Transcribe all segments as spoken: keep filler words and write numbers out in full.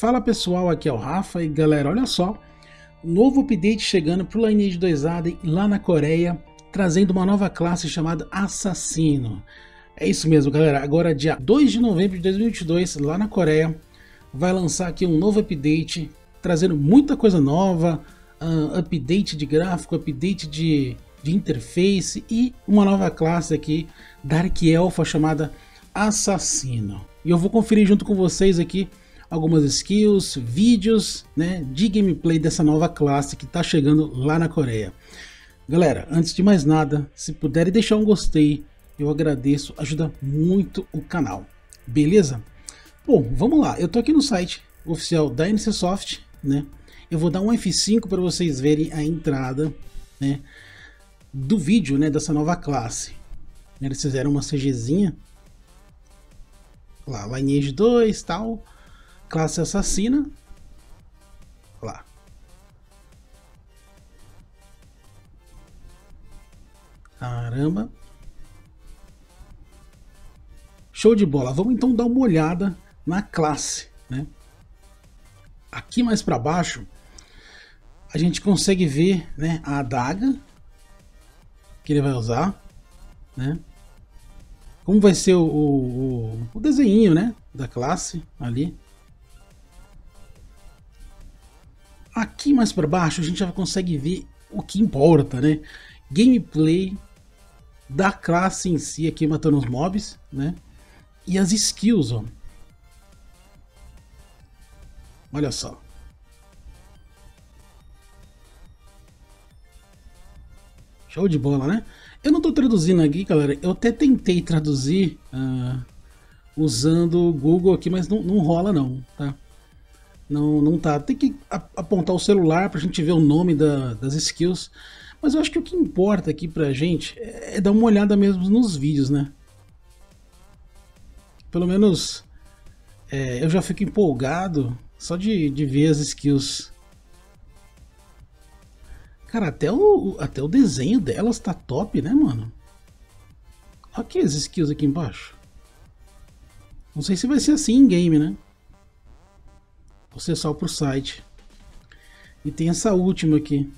Fala pessoal, aqui é o Rafa e galera, olha só, novo update chegando para o Lineage dois Aden lá na Coreia, trazendo uma nova classe chamada Assassino. É isso mesmo galera, agora dia dois de novembro de dois mil e vinte e dois, lá na Coreia, vai lançar aqui um novo update, trazendo muita coisa nova, uh, update de gráfico, update de, de interface e uma nova classe aqui, Dark Elf, chamada Assassino. E eu vou conferir junto com vocês aqui algumas skills, vídeos, né, de gameplay dessa nova classe que está chegando lá na Coreia. Galera, antes de mais nada, se puderem deixar um gostei, eu agradeço, ajuda muito o canal, beleza? Bom, vamos lá, eu tô aqui no site oficial da NCSoft, né? Eu vou dar um F cinco para vocês verem a entrada, né, do vídeo, né, dessa nova classe. Eles fizeram uma CGzinha, lá, Lineage dois, tal... Classe assassina, lá. Caramba. Show de bola. Vamos então dar uma olhada na classe, né? Aqui mais para baixo, a gente consegue ver, né, a adaga que ele vai usar, né? Como vai ser o, o, o desenho, né, da classe ali. Aqui mais para baixo a gente já consegue ver o que importa, né? Gameplay da classe em si, aqui matando os mobs, né? E as skills, ó. Olha só. Show de bola, né? Eu não tô traduzindo aqui, galera. Eu até tentei traduzir uh, usando o Google aqui, mas não, não rola não, tá? Não, não tá. Tem que apontar o celular pra gente ver o nome da, das skills. Mas eu acho que o que importa aqui pra gente é dar uma olhada mesmo nos vídeos, né? Pelo menos é, eu já fico empolgado só de, de ver as skills. Cara, até o, até o desenho delas tá top, né, mano? Olha aqui as skills aqui embaixo. Não sei se vai ser assim em game, né? Você só para o site. E tem essa última aqui.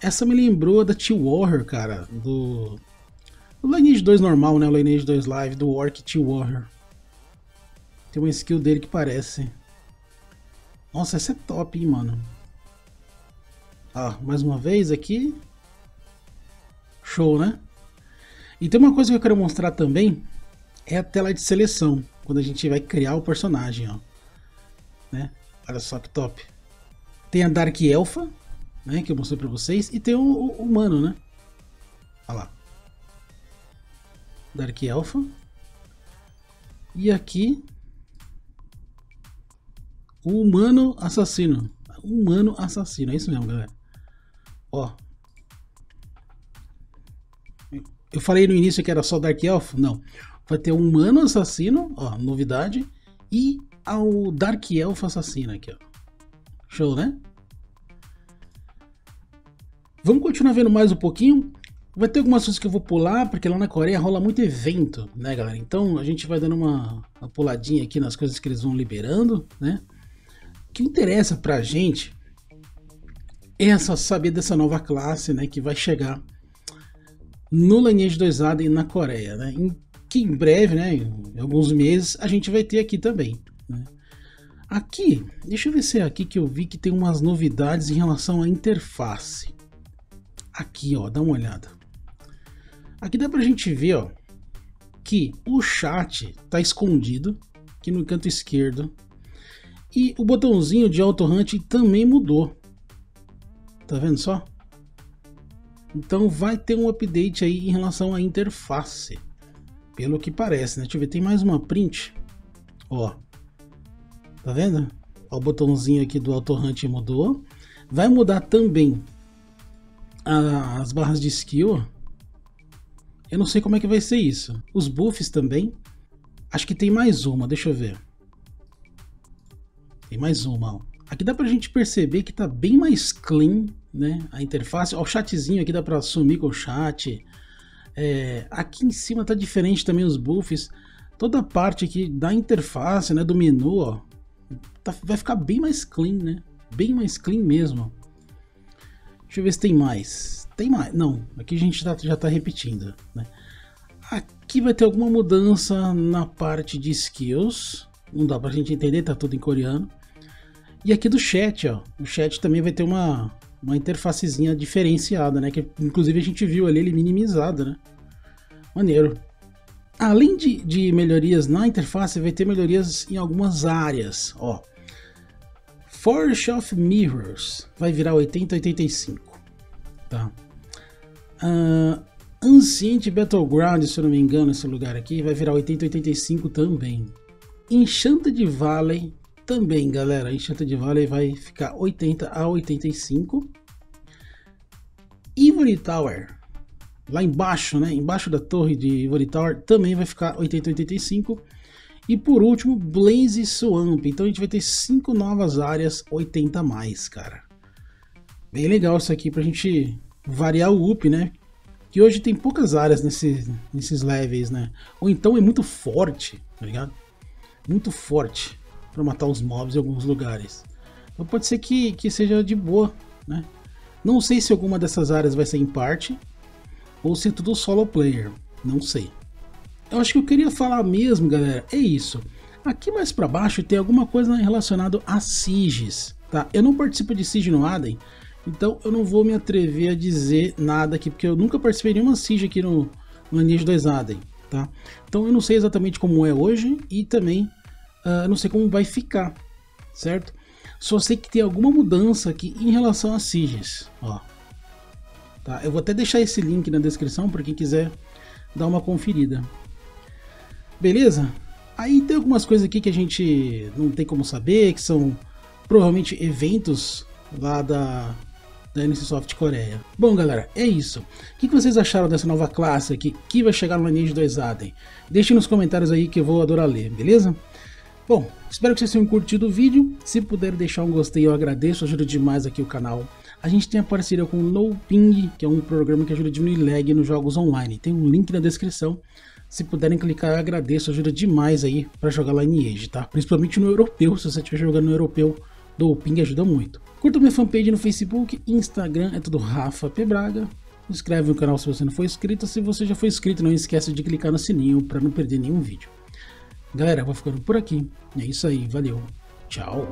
Essa me lembrou da T-Warrior, cara. Do... do Lineage dois normal, né? O Lineage dois Live, do Orc T-Warrior. Tem uma skill dele que parece. Nossa, essa é top, hein, mano. Ah, mais uma vez aqui. Show, né? E tem uma coisa que eu quero mostrar também. É a tela de seleção. Quando a gente vai criar o personagem, ó. Né? Olha só que top. Tem a Dark Elfa, né, que eu mostrei pra vocês. E tem o, o humano, né? Olha lá. Dark Elfa. E aqui o humano assassino. Humano assassino, é isso mesmo, galera. Ó. Eu falei no início que era só Dark Elfa? Não. Vai ter o humano assassino, ó, novidade. E ao Dark Elf assassino aqui, ó. Show, né? Vamos continuar vendo mais um pouquinho. Vai ter algumas coisas que eu vou pular, porque lá na Coreia rola muito evento, né, galera? Então a gente vai dando uma, uma puladinha aqui nas coisas que eles vão liberando, né? O que interessa pra gente é essa, saber dessa nova classe, né, que vai chegar no Lineage dois Aden na Coreia, né? Em que em breve, né, em alguns meses, a gente vai ter aqui também, né? Aqui, deixa eu ver se é aqui que eu vi que tem umas novidades em relação à interface. Aqui, ó, dá uma olhada. Aqui dá pra gente ver, ó, que o chat tá escondido, aqui no canto esquerdo. E o botãozinho de auto-hunt também mudou. Tá vendo só? Então vai ter um update aí em relação à interface. Pelo que parece, né? Deixa eu ver, tem mais uma print. Ó. Tá vendo? Ó, o botãozinho aqui do Auto Hunt mudou. Vai mudar também a, as barras de skill. Eu não sei como é que vai ser isso. Os buffs também. Acho que tem mais uma, deixa eu ver. Tem mais uma, ó. Aqui dá pra gente perceber que tá bem mais clean, né? A interface. Ó, o chatzinho aqui dá pra sumir com o chat. É, aqui em cima tá diferente também os buffs, toda a parte aqui da interface, né, do menu, ó, tá, vai ficar bem mais clean, né? Bem mais clean mesmo. Deixa eu ver se tem mais. Tem mais? Não, aqui a gente tá, já tá repetindo, né? Aqui vai ter alguma mudança na parte de skills. Não dá pra gente entender, tá tudo em coreano. E aqui do chat, ó. O chat também vai ter uma, uma interfacezinha diferenciada, né? Que inclusive a gente viu ali ele minimizado, né? Maneiro. Além de, de melhorias na interface, vai ter melhorias em algumas áreas, ó. Forge of Mirrors vai virar oitenta e oitenta e cinco, tá? Uh, Ancient Battleground, se eu não me engano, esse lugar aqui, vai virar oitenta e oitenta e cinco também. Enchanted Valley também, galera. Enchanted Valley vai ficar oitenta a oitenta e cinco. Ivory Tower, lá embaixo, né? Embaixo da torre de Ivory Tower, também vai ficar oitenta a oitenta e cinco. E por último, Blaze e Swamp. Então a gente vai ter cinco novas áreas, oitenta a mais, cara. Bem legal isso aqui pra gente variar o up, né? Que hoje tem poucas áreas nesse, nesses levels, né? Ou então é muito forte, tá ligado? Muito forte pra matar os mobs em alguns lugares. Então pode ser que, que seja de boa, né? Não sei se alguma dessas áreas vai ser em parte, ou se é tudo solo player, não sei. Eu acho que eu queria falar mesmo, galera, é isso. Aqui mais pra baixo tem alguma coisa relacionada a sieges, tá? Eu não participo de siege no Aden, então eu não vou me atrever a dizer nada aqui, porque eu nunca participei de nenhuma siege aqui no, no Lineage dois Aden, tá? Então eu não sei exatamente como é hoje e também uh, eu não sei como vai ficar, certo? Só sei que tem alguma mudança aqui em relação a sieges, ó. Tá? Eu vou até deixar esse link na descrição para quem quiser dar uma conferida. Beleza? Aí tem algumas coisas aqui que a gente não tem como saber, que são provavelmente eventos lá da, da NCSoft Coreia. Bom, galera, é isso. O que vocês acharam dessa nova classe aqui, que vai chegar no Lineage dois Aden? Deixem nos comentários aí que eu vou adorar ler, beleza? Bom, espero que vocês tenham curtido o vídeo. Se puder deixar um gostei, eu agradeço, ajuda demais aqui o canal. A gente tem a parceria com o NoPing, que é um programa que ajuda a diminuir lag nos jogos online. Tem um link na descrição. Se puderem clicar, eu agradeço, ajuda demais aí para jogar Lineage, tá? Principalmente no europeu, se você estiver jogando no europeu, do ping ajuda muito. Curta minha fanpage no Facebook, Instagram, é tudo Rafa P. Braga. Inscreve no canal se você não for inscrito, se você já for inscrito, não esquece de clicar no sininho para não perder nenhum vídeo. Galera, vou ficando por aqui, é isso aí, valeu, tchau!